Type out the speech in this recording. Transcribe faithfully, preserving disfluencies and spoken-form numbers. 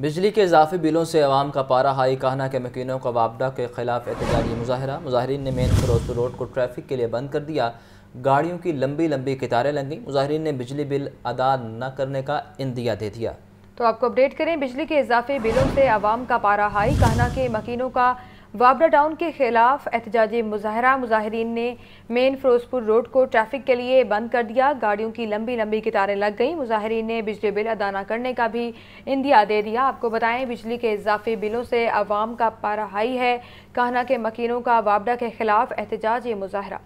बिजली के इजाफी बिलों से अवाम का पारा हाई, कहना के मकीनों का वापडा के खिलाफ एहतजाजी मुजाहरा। मुजाहरीन ने मेन फिरोजपुर रोड को ट्रैफिक के लिए बंद कर दिया, गाड़ियों की लंबी लंबी कतारें लग गईं। मुजाहरीन ने बिजली बिल अदा न करने का इंदिया दे दिया। तो आपको अपडेट करें, बिजली के इजाफी बिलों से अवाम का पारा हाई, कहना के मकीनों का वाबड़ा टाउन के खिलाफ एहतजाजी मुजाहरा। मुजाहरीन ने मेन फिरोजपुर रोड को ट्रैफिक के लिए बंद कर दिया, गाड़ियों की लंबी लंबी कतारें लग गईं। मुजाहरीन ने बिजली बिल अदा न करने का भी इंदिया दे दिया। आपको बताएं, बिजली के इजाफी बिलों से अवाम का पारा हाई है, कहना के मकीनों का वाबड़ा के खिलाफ एहतजाजी मुजाहरा।